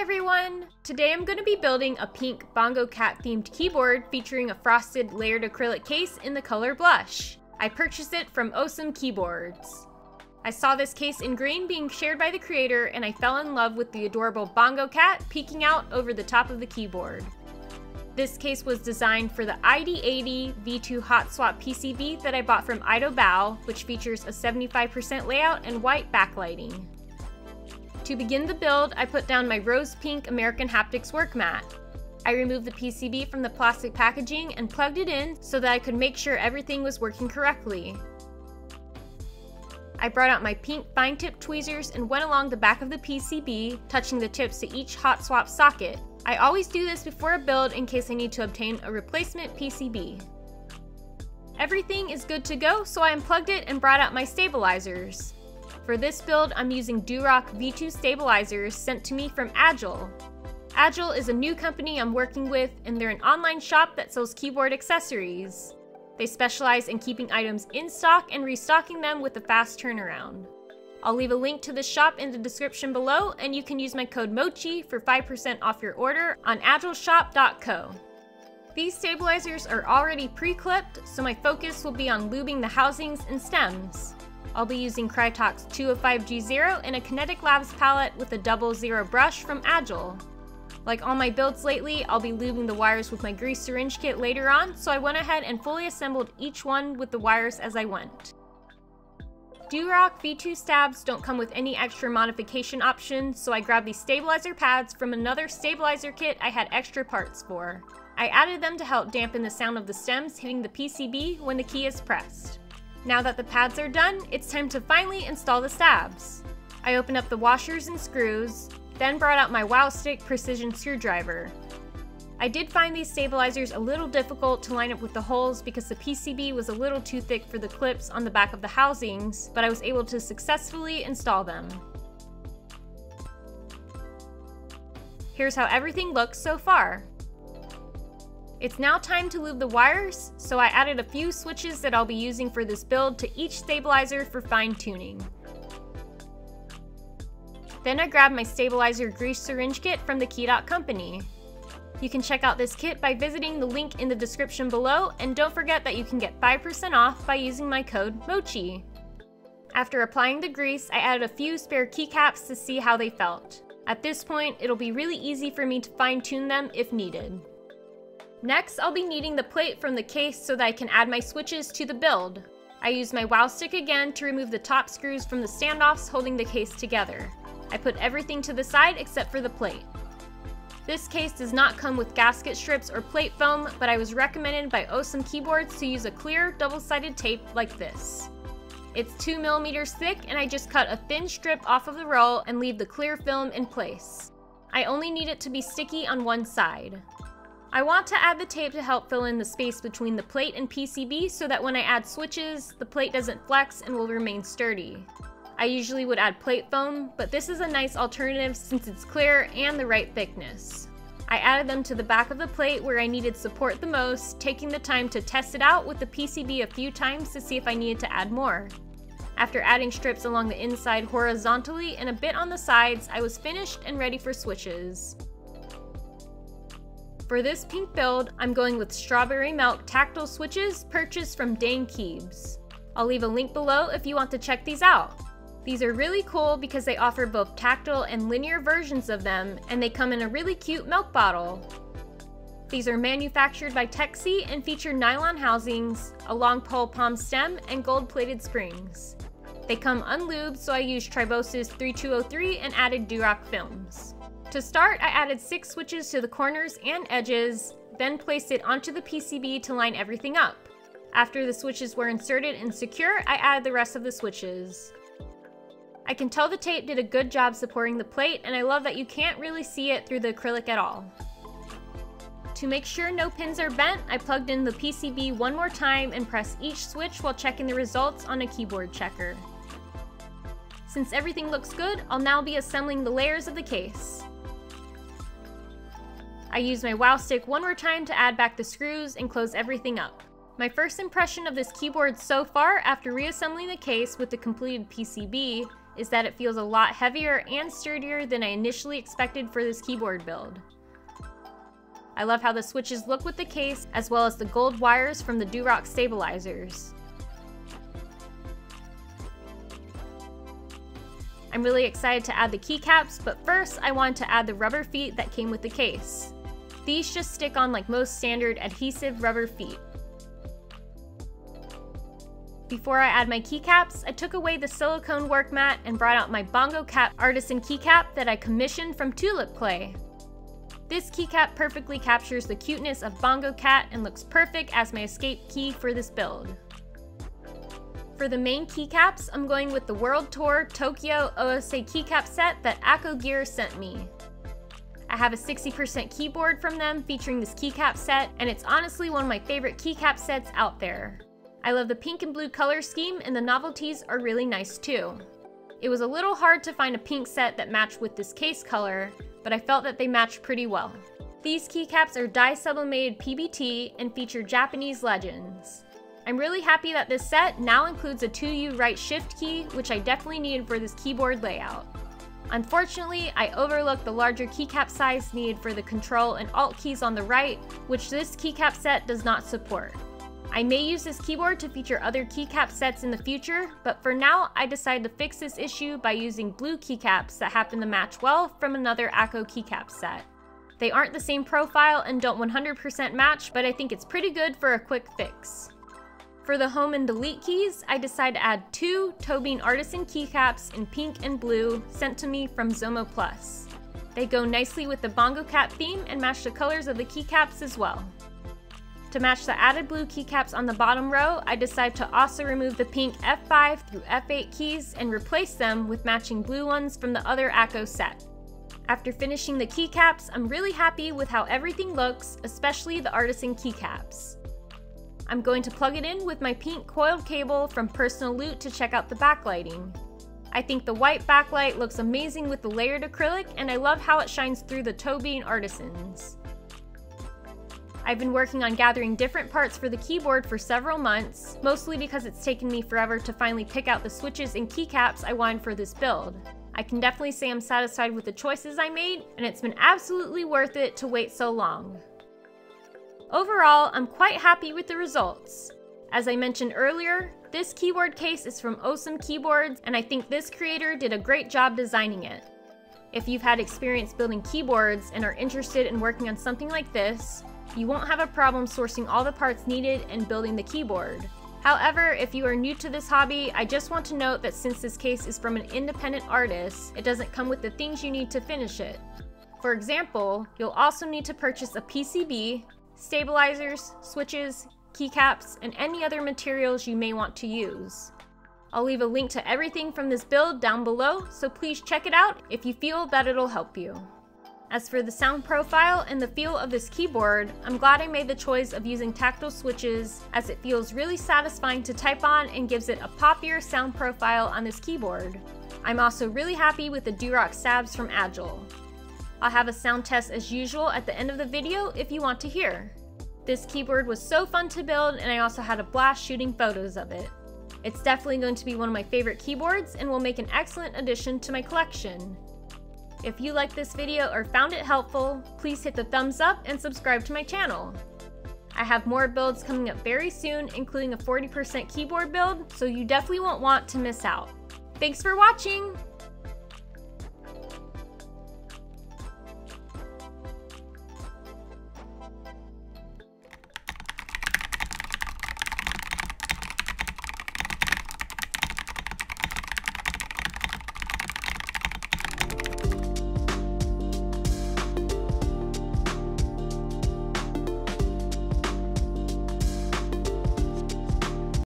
Hi everyone! Today I'm going to be building a pink Bongo Cat themed keyboard featuring a frosted layered acrylic case in the color blush. I purchased it from Osum Keyboards. I saw this case in green being shared by the creator and I fell in love with the adorable Bongo Cat peeking out over the top of the keyboard. This case was designed for the ID80 V2 hot swap PCB that I bought from Idobao, which features a 75% layout and white backlighting. To begin the build, I put down my rose pink American Haptics work mat. I removed the PCB from the plastic packaging and plugged it in so that I could make sure everything was working correctly. I brought out my pink fine tip tweezers and went along the back of the PCB, touching the tips to each hot swap socket. I always do this before a build in case I need to obtain a replacement PCB. Everything is good to go, so I unplugged it and brought out my stabilizers. For this build, I'm using Durock V2 stabilizers sent to me from Agile. Agile is a new company I'm working with, and they're an online shop that sells keyboard accessories. They specialize in keeping items in stock and restocking them with a fast turnaround. I'll leave a link to the shop in the description below, and you can use my code MOCHI for 5% off your order on agileshop.co. These stabilizers are already pre-clipped, so my focus will be on lubing the housings and stems. I'll be using Krytox 205G0 and a Kinetic Labs palette with a 00 brush from Agile. Like all my builds lately, I'll be lubing the wires with my grease syringe kit later on, so I went ahead and fully assembled each one with the wires as I went. Durock V2 stabs don't come with any extra modification options, so I grabbed these stabilizer pads from another stabilizer kit I had extra parts for. I added them to help dampen the sound of the stems hitting the PCB when the key is pressed. Now that the pads are done, it's time to finally install the stabs. I opened up the washers and screws, then brought out my WowStick precision screwdriver. I did find these stabilizers a little difficult to line up with the holes because the PCB was a little too thick for the clips on the back of the housings, but I was able to successfully install them. Here's how everything looks so far. It's now time to lube the wires, so I added a few switches that I'll be using for this build to each stabilizer for fine-tuning. Then I grabbed my stabilizer grease syringe kit from The Key Dot Company. You can check out this kit by visiting the link in the description below, and don't forget that you can get 5% off by using my code MOCHI. After applying the grease, I added a few spare keycaps to see how they felt. At this point, it'll be really easy for me to fine-tune them if needed. Next, I'll be needing the plate from the case so that I can add my switches to the build. I used my WowStick again to remove the top screws from the standoffs holding the case together. I put everything to the side except for the plate. This case does not come with gasket strips or plate foam, but I was recommended by Osum Keyboards to use a clear double-sided tape like this. It's 2 millimeters thick, and I just cut a thin strip off of the roll and leave the clear film in place. I only need it to be sticky on one side. I want to add the tape to help fill in the space between the plate and PCB so that when I add switches, the plate doesn't flex and will remain sturdy. I usually would add plate foam, but this is a nice alternative since it's clear and the right thickness. I added them to the back of the plate where I needed support the most, taking the time to test it out with the PCB a few times to see if I needed to add more. After adding strips along the inside horizontally and a bit on the sides, I was finished and ready for switches. For this pink build, I'm going with Strawberry Milk tactile switches purchased from DangKeebs. I'll leave a link below if you want to check these out. These are really cool because they offer both tactile and linear versions of them, and they come in a really cute milk bottle. These are manufactured by Tecsee and feature nylon housings, a long pole palm stem, and gold-plated springs. They come unlubed, so I used Tribosys 3203 and added Durock Films. To start, I added 6 switches to the corners and edges, then placed it onto the PCB to line everything up. After the switches were inserted and secure, I added the rest of the switches. I can tell the tape did a good job supporting the plate, and I love that you can't really see it through the acrylic at all. To make sure no pins are bent, I plugged in the PCB one more time and pressed each switch while checking the results on a keyboard checker. Since everything looks good, I'll now be assembling the layers of the case. I used my WowStick one more time to add back the screws and close everything up. My first impression of this keyboard so far after reassembling the case with the completed PCB is that it feels a lot heavier and sturdier than I initially expected for this keyboard build. I love how the switches look with the case, as well as the gold wires from the Durock stabilizers. I'm really excited to add the keycaps, but first I wanted to add the rubber feet that came with the case. These just stick on like most standard adhesive rubber feet. Before I add my keycaps, I took away the silicone work mat and brought out my Bongo Cat artisan keycap that I commissioned from Tulip Clay. This keycap perfectly captures the cuteness of Bongo Cat and looks perfect as my escape key for this build. For the main keycaps, I'm going with the World Tour Tokyo OSA keycap set that Akko Gear sent me. I have a 60% keyboard from them featuring this keycap set, and it's honestly one of my favorite keycap sets out there. I love the pink and blue color scheme, and the novelties are really nice too. It was a little hard to find a pink set that matched with this case color, but I felt that they matched pretty well. These keycaps are dye sublimated PBT and feature Japanese legends. I'm really happy that this set now includes a 2U right shift key, which I definitely needed for this keyboard layout. Unfortunately, I overlooked the larger keycap size needed for the control and alt keys on the right, which this keycap set does not support. I may use this keyboard to feature other keycap sets in the future, but for now I decided to fix this issue by using blue keycaps that happen to match well from another Akko keycap set. They aren't the same profile and don't 100% match, but I think it's pretty good for a quick fix. For the home and delete keys, I decided to add two Toe Bean artisan keycaps in pink and blue sent to me from Zomoplus. They go nicely with the Bongo Cat theme and match the colors of the keycaps as well. To match the added blue keycaps on the bottom row, I decided to also remove the pink F5 through F8 keys and replace them with matching blue ones from the other Akko set. After finishing the keycaps, I'm really happy with how everything looks, especially the artisan keycaps. I'm going to plug it in with my pink coiled cable from Personal Loot to check out the backlighting. I think the white backlight looks amazing with the layered acrylic, and I love how it shines through the Toe Bean artisans. I've been working on gathering different parts for the keyboard for several months, mostly because it's taken me forever to finally pick out the switches and keycaps I wanted for this build. I can definitely say I'm satisfied with the choices I made, and it's been absolutely worth it to wait so long. Overall, I'm quite happy with the results. As I mentioned earlier, this keyboard case is from Osum Keyboards, and I think this creator did a great job designing it. If you've had experience building keyboards and are interested in working on something like this, you won't have a problem sourcing all the parts needed and building the keyboard. However, if you are new to this hobby, I just want to note that since this case is from an independent artist, it doesn't come with the things you need to finish it. For example, you'll also need to purchase a PCB, stabilizers, switches, keycaps, and any other materials you may want to use. I'll leave a link to everything from this build down below, so please check it out if you feel that it'll help you. As for the sound profile and the feel of this keyboard, I'm glad I made the choice of using tactile switches, as it feels really satisfying to type on and gives it a poppier sound profile on this keyboard. I'm also really happy with the Durock stabs from Agile. I'll have a sound test as usual at the end of the video if you want to hear. This keyboard was so fun to build, and I also had a blast shooting photos of it. It's definitely going to be one of my favorite keyboards and will make an excellent addition to my collection. If you liked this video or found it helpful, please hit the thumbs up and subscribe to my channel. I have more builds coming up very soon, including a 40% keyboard build, so you definitely won't want to miss out. Thanks for watching!